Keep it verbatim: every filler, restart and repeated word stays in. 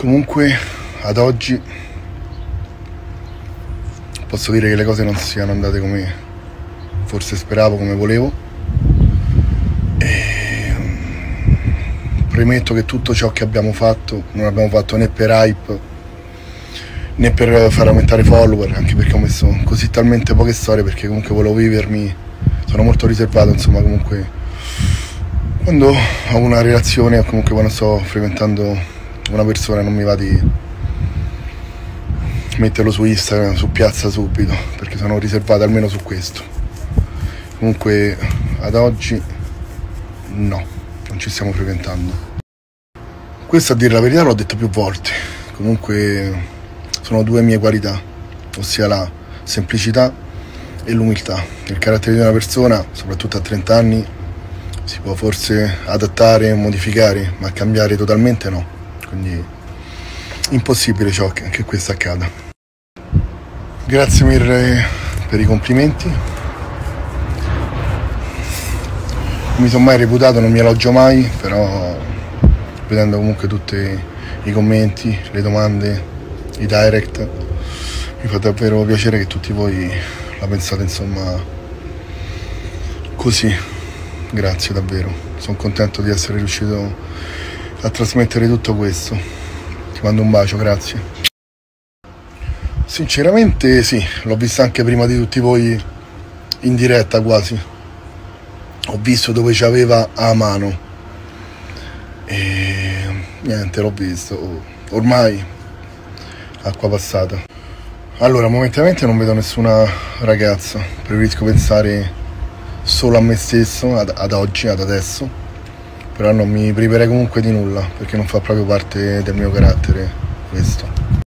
Comunque ad oggi posso dire che le cose non siano andate come forse speravo, come volevo, e premetto che tutto ciò che abbiamo fatto non l'abbiamo fatto né per hype né per far aumentare follower, anche perché ho messo così talmente poche storie, perché comunque volevo vivermi, sono molto riservato, insomma. Comunque quando ho una relazione o comunque quando sto frequentando una persona non mi va di metterlo su Instagram, su piazza subito, perché sono riservato almeno su questo. Comunque ad oggi no, non ci stiamo frequentando. Questo, a dire la verità, l'ho detto più volte. Comunque sono due mie qualità, ossia la semplicità e l'umiltà. Il carattere di una persona, soprattutto a trenta anni, si può forse adattare, modificare, ma cambiare totalmente no. Quindi impossibile ciò che, che questo accada. Grazie mille per i complimenti. Non mi sono mai reputato, non mi elogio mai, però vedendo comunque tutti i commenti, le domande, i direct, mi fa davvero piacere che tutti voi la pensate, insomma, così. Grazie davvero, sono contento di essere riuscito a trasmettere tutto questo. Ti mando un bacio, grazie. Sinceramente sì, l'ho vista anche prima di tutti voi, in diretta quasi. Ho visto dove ci aveva a mano e niente, l'ho visto, ormai acqua passata. Allora, momentaneamente non vedo nessuna ragazza, preferisco pensare solo a me stesso ad, ad oggi, ad adesso. Però non mi priverei comunque di nulla, perché non fa proprio parte del mio carattere questo.